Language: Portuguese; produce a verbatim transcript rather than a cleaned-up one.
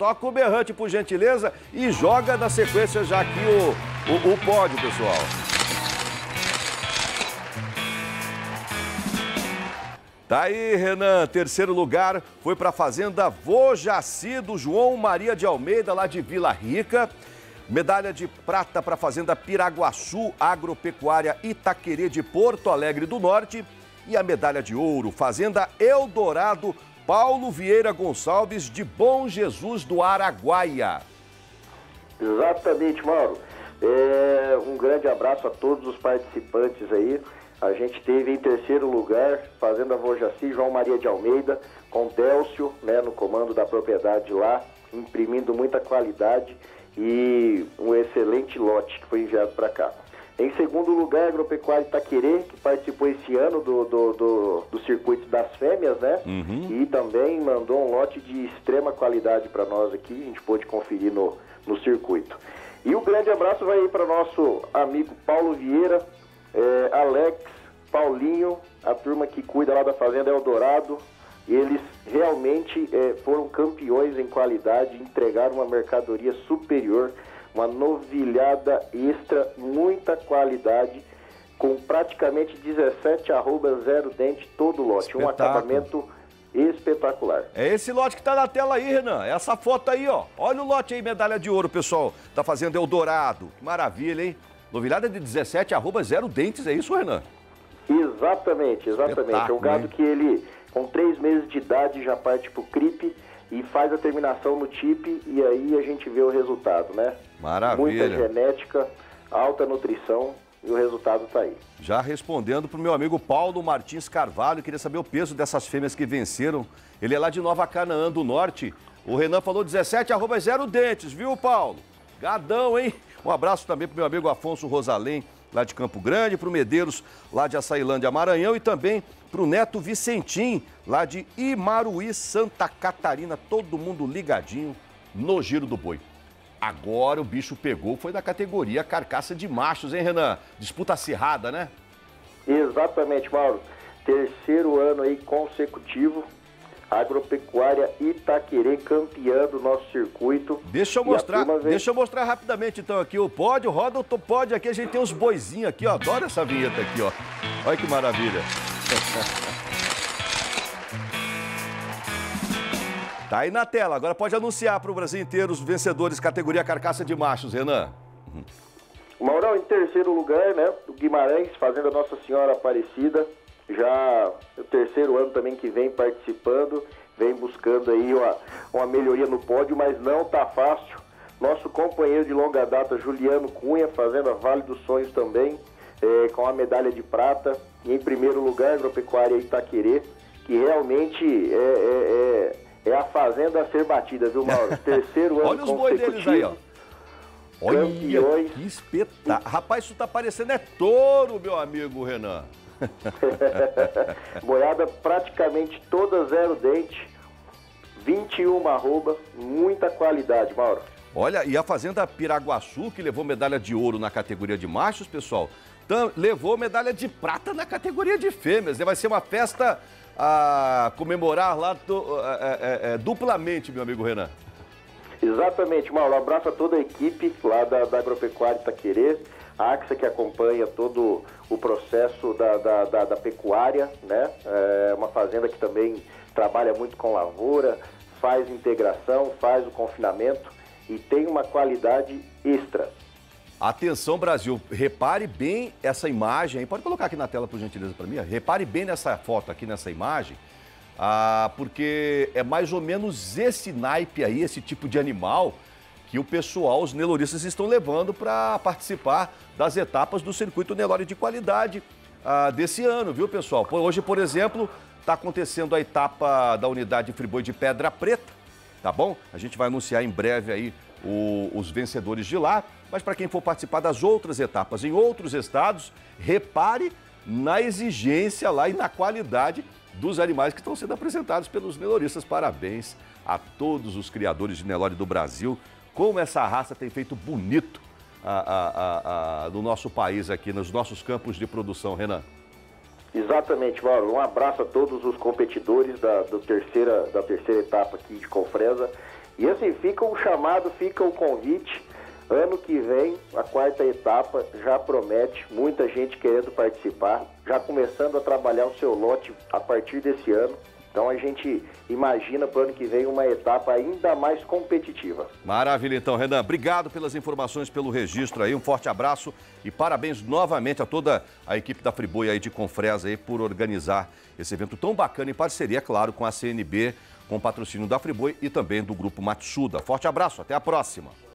Toca o berrante, por gentileza, e joga na sequência já aqui o, o, o pódio, pessoal. Tá aí, Renan. Terceiro lugar foi para a Fazenda Rojaci, do João Maria de Almeida, lá de Vila Rica. Medalha de prata para a Fazenda Piraguaçu, Agropecuária Itaquerê, de Porto Alegre do Norte. E a medalha de ouro, Fazenda Eldorado, Paulo Vieira Gonçalves, de Bom Jesus do Araguaia. Exatamente, Mauro. É, um grande abraço a todos os participantes aí. A gente teve em terceiro lugar, Fazenda Rojaci, João Maria de Almeida, com Délcio, né, no comando da propriedade lá, imprimindo muita qualidade e um excelente lote que foi enviado para cá. Em segundo lugar, Agropecuária Itaquerê, que participou esse ano do, do, do, do circuito das fêmeas, né? Uhum. E também mandou um lote de extrema qualidade para nós aqui, a gente pôde conferir no, no circuito. E um grande abraço vai aí para nosso amigo Paulo Vieira, é, Alex, Paulinho, a turma que cuida lá da Fazenda Eldorado. E eles realmente é, foram campeões em qualidade, entregaram uma mercadoria superior, uma novilhada extra, muita qualidade, com praticamente dezessete arrobas, zero dente, todo lote. Espetáculo. Um acabamento espetacular. É esse lote que tá na tela aí, Renan. Essa foto aí, ó. Olha o lote aí, medalha de ouro, pessoal. Tá fazendo Eldorado. Que maravilha, hein? Novilhada de dezessete arrobas, zero dentes, é isso, Renan? Exatamente, exatamente. Espetáculo, é um gado, hein? Que ele, com três meses de idade, já parte pro Cripe e faz a terminação no T I P, e aí a gente vê o resultado, né? Maravilha. Muita genética, alta nutrição, e o resultado tá aí. Já respondendo pro meu amigo Paulo Martins Carvalho, queria saber o peso dessas fêmeas que venceram. Ele é lá de Nova Canaã do Norte. O Renan falou dezessete arroba zero dentes, viu, Paulo? Gadão, hein? Um abraço também pro meu amigo Afonso Rosalém, lá de Campo Grande, pro Medeiros, lá de Açailândia, Maranhão, e também pro Neto Vicentim, lá de Imaruí, Santa Catarina. Todo mundo ligadinho no Giro do Boi. Agora o bicho pegou, foi da categoria carcaça de machos, hein, Renan? Disputa acirrada, né? Exatamente, Mauro. Terceiro ano aí consecutivo, Agropecuária Itaquerê campeã do nosso circuito. Deixa eu mostrar, vem... deixa eu mostrar rapidamente então aqui o pódio. Roda o pódio aqui, a gente tem uns boizinhos aqui, ó. Adoro essa vinheta aqui, ó. Olha que maravilha. Tá aí na tela, agora pode anunciar para o Brasil inteiro os vencedores categoria carcaça de machos, Renan. Maurão, em terceiro lugar, né, o Guimarães, Fazenda Nossa Senhora Aparecida, já o terceiro ano também que vem participando, vem buscando aí uma, uma melhoria no pódio, mas não tá fácil. Nosso companheiro de longa data, Juliano Cunha, Fazenda Vale dos Sonhos também, é, com a medalha de prata. E em primeiro lugar, Agropecuária Itaquerê, que realmente é, é, é, é a fazenda a ser batida, viu, Mauro? Terceiro ano consecutivo. Olha os boi deles aí, ó. Olha, campeões. Que espetáculo. Rapaz, isso tá parecendo é touro, meu amigo Renan. Boiada praticamente toda zero dente, vinte e uma arroba, muita qualidade, Mauro. Olha, e a Fazenda Piraguaçu, que levou medalha de ouro na categoria de machos, pessoal, levou medalha de prata na categoria de fêmeas. Vai ser uma festa a comemorar lá duplamente, meu amigo Renan. Exatamente, Mauro. Um abraço a toda a equipe lá da, da Agropecuária Itaquerê, a AXA, que acompanha todo o processo da, da, da, da pecuária, né? É uma fazenda que também trabalha muito com lavoura, faz integração, faz o confinamento e tem uma qualidade extra. Atenção, Brasil, repare bem essa imagem, pode colocar aqui na tela, por gentileza, para mim, repare bem nessa foto aqui, nessa imagem, ah, porque é mais ou menos esse naipe aí, esse tipo de animal, que o pessoal, os neloristas, estão levando para participar das etapas do circuito Nelore de qualidade ah, desse ano, viu, pessoal? Hoje, por exemplo, está acontecendo a etapa da unidade Friboi de Pedra Preta, tá bom? A gente vai anunciar em breve aí o, os vencedores de lá. Mas para quem for participar das outras etapas em outros estados, repare na exigência lá e na qualidade dos animais que estão sendo apresentados pelos neloristas. Parabéns a todos os criadores de Nelore do Brasil, como essa raça tem feito bonito a, a, a, a, no nosso país aqui, nos nossos campos de produção, Renan. Exatamente, Mauro. Um abraço a todos os competidores da, do terceira, da terceira etapa aqui de Confresa. E assim, fica o chamado, fica o convite. Ano que vem, a quarta etapa já promete, muita gente querendo participar, já começando a trabalhar o seu lote a partir desse ano. Então a gente imagina para o ano que vem uma etapa ainda mais competitiva. Maravilha então, Renan. Obrigado pelas informações, pelo registro aí. Um forte abraço e parabéns novamente a toda a equipe da Friboi aí de Confresa aí por organizar esse evento tão bacana em parceria, claro, com a C N B, com o patrocínio da Friboi e também do Grupo Matsuda. Forte abraço, até a próxima.